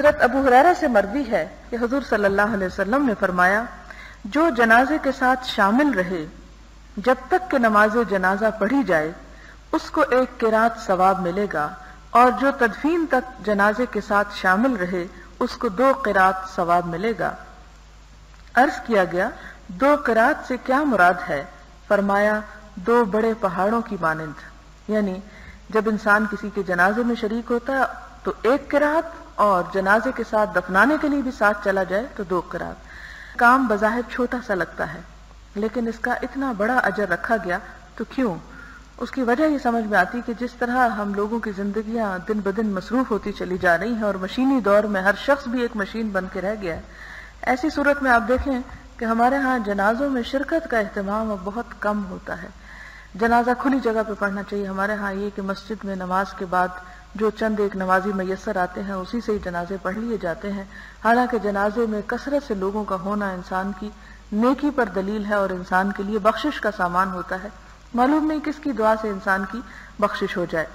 हजरत अबू हुरैरा से मरवी है कि हुजूर सल्लल्लाहु अलैहि वसल्लम ने फरमाया, जो जनाजे के साथ शामिल रहे जब तक कि नमाज जनाजा पढ़ी जाए उसको एक किरात सवाब मिलेगा, और जो तदफीन तक जनाजे के साथ शामिल रहे उसको दो किरात सवाब मिलेगा। अर्ज किया गया, दो किरात से क्या मुराद है? फरमाया, दो बड़े पहाड़ों की मानंद। यानी जब इंसान किसी के जनाजे में शरीक होता है तो एक किरात, और जनाजे के साथ दफनाने के लिए भी साथ चला जाए तो दो किरात। काम बज़ाहिर छोटा सा लगता है लेकिन इसका इतना बड़ा अजर रखा गया तो क्यों? उसकी वजह ये समझ में आती कि जिस तरह हम लोगों की जिंदगियां दिन ब दिन मसरूफ होती चली जा रही हैं और मशीनी दौर में हर शख्स भी एक मशीन बन के रह गया है, ऐसी सूरत में आप देखें कि हमारे यहाँ जनाजों में शिरकत का अहतमाम अब बहुत कम होता है। जनाजा खुली जगह पर पढ़ना चाहिए। हमारे यहाँ ये कि मस्जिद में नमाज के बाद जो चंद एक नमाजी मैसर आते हैं उसी से ही जनाजे पढ़ लिए जाते हैं। हालांकि जनाजे में कसरत से लोगों का होना इंसान की नेकी पर दलील है और इंसान के लिए बख्शिश का सामान होता है। मालूम नहीं किसकी दुआ से इंसान की बख्शिश हो जाए।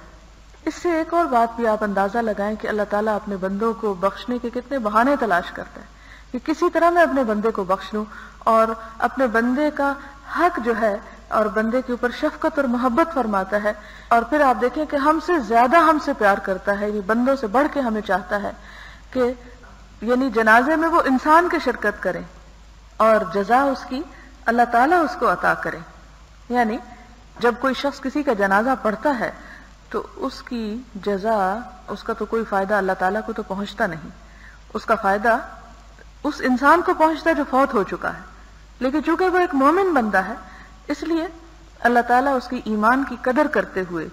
इससे एक और बात भी आप अंदाजा लगाएं कि अल्लाह ताला अपने बंदों को बख्शने के कितने बहाने तलाश करता है कि किसी तरह मैं अपने बंदे को बख्श लूं, और अपने बंदे का हक जो है और बंदे के ऊपर शफकत और मोहब्बत फरमाता है। और फिर आप देखें कि हमसे ज्यादा हमसे प्यार करता है, ये बंदों से बढ़ के हमें चाहता है कि यानी जनाजे में वो इंसान की शिरकत करें और जजा उसकी अल्लाह ताला उसको अता करें। यानी जब कोई शख्स किसी का जनाजा पढ़ता है तो उसकी जजा, उसका तो कोई फायदा अल्लाह ताला को तो पहुंचता नहीं, उसका फायदा उस इंसान को पहुंचता है जो फौत हो चुका है। लेकिन चूंकि वो एक मोमिन बंदा है इसलिए अल्लाह ताला उसकी ईमान की कदर करते हुए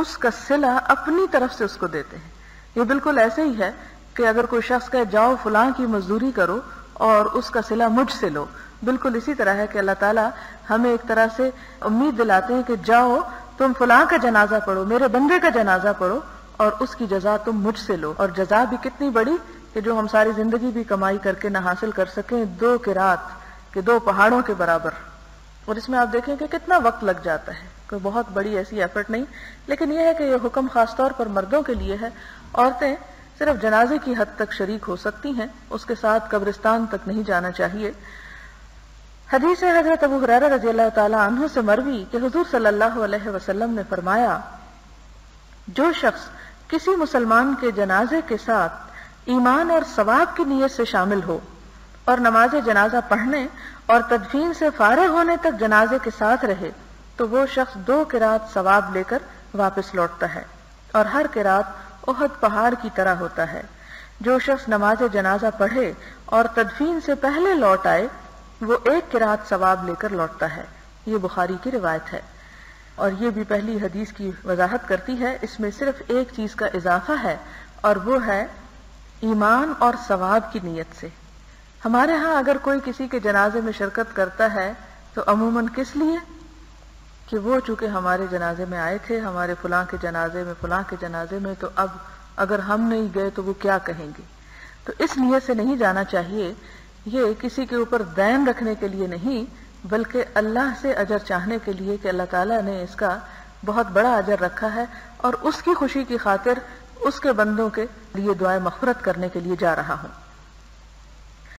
उसका सिला अपनी तरफ से उसको देते हैं। ये बिल्कुल ऐसे ही है कि अगर कोई शख्स कहे जाओ फलां की मजदूरी करो और उसका सिला मुझसे लो, बिल्कुल इसी तरह है कि अल्लाह ताला हमें एक तरह से उम्मीद दिलाते हैं कि जाओ तुम फलां का जनाजा पढ़ो, मेरे बंदे का जनाजा पढ़ो और उसकी जजा तुम मुझसे लो। और जजा भी कितनी बड़ी कि जो हम सारी जिंदगी भी कमाई करके ना हासिल कर सकें, दो किरात के दो पहाड़ों के बराबर। और इसमें आप देखें कि कितना वक्त लग जाता है, कोई बहुत बड़ी ऐसी एफर्ट नहीं। लेकिन यह है कि यह हुक्म खासतौर पर मर्दों के लिए है। औरतें सिर्फ जनाजे की हद तक शरीक हो सकती हैं, उसके साथ कब्रिस्तान तक नहीं जाना चाहिए। हदीस है हजरत अबू हुरैरा रज़ियल्लाहु ताला अन्हु से मरवी कि हुजूर सल्लल्लाहु अलैहि वसल्लम ने फरमाया, जो शख्स किसी मुसलमान के जनाजे के साथ ईमान और सवाब की नीयत से शामिल हो और नमाज जनाजा पढ़ने और तदफीन से फारिग होने तक जनाजे के साथ रहे तो वो शख्स दो किरात सवाब लेकर वापस लौटता है, और हर किरात उहद पहाड़ की तरह होता है। जो शख्स नमाज जनाजा पढ़े और तदफीन से पहले लौट आए वो एक किरात सवाब लेकर लौटता है। ये बुखारी की रिवायत है। और ये भी पहली हदीस की वजाहत करती है। इसमें सिर्फ एक चीज का इजाफा है और वो है ईमान और सवाब की नीयत से। हमारे यहाँ अगर कोई किसी के जनाजे में शिरकत करता है तो अमूमन किस लिए कि वो चूंकि हमारे जनाजे में आए थे, हमारे फलां के जनाजे में, फलां के जनाजे में, तो अब अगर हम नहीं गए तो वो क्या कहेंगे, तो इस नीयत से नहीं जाना चाहिए। ये किसी के ऊपर दैन रखने के लिए नहीं बल्कि अल्लाह से अजर चाहने के लिए कि अल्लाह ताला ने इसका बहुत बड़ा अजर रखा है और उसकी खुशी की खातिर उसके बंदों के लिए दुआए मग़फ़िरत करने के लिए जा रहा हूँ।